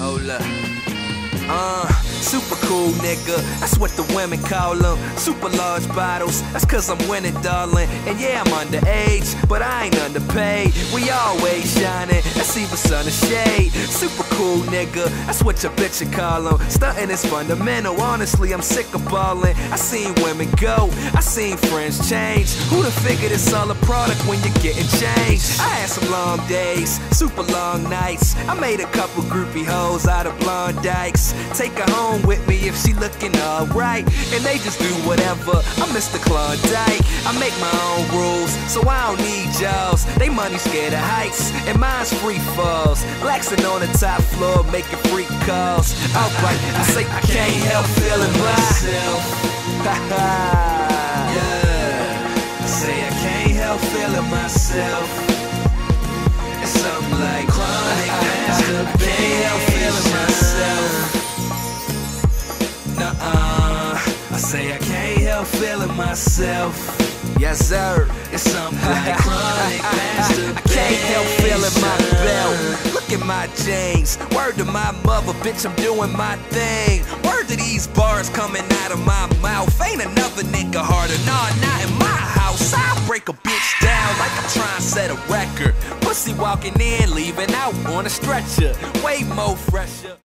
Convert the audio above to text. Hold up. Super cool nigga, that's what the women call them. Super large bottles, that's cause I'm winning, darling. And yeah, I'm underage, but I ain't underpaid. We always shining, that's even sun or shade. Super cool nigga, that's what your bitch you call them. Stuntin' is fundamental, honestly, I'm sick of ballin'. I seen women go, I seen friends change. Who'da figured it's all a product when you're getting changed? I had some long days, super long nights. I made a couple groupie hoes out of blonde dykes. Take her home with me if she looking alright, and they just do whatever. I'm Mr. Klondike. I make my own rules, so I don't need y'all's. They money scared of heights, and mine's free falls. Laxing on the top floor, making freak calls. Outright, I say I can't help feeling myself. Yeah, I say I can't help feeling myself. It's something like chronic masturbation. I can't help feeling myself. I say I can't help feeling myself. Yes sir, it's something like chronic masturbation. I can't help feeling my belt. Look at my jeans. Word to my mother, bitch, I'm doing my thing. Word to these bars coming out of my mouth. Ain't another nigga harder, nah, not in my house. I'll break a bitch down like I'm trying to set a record. Pussy walking in, leaving out on a stretcher. Way more fresher.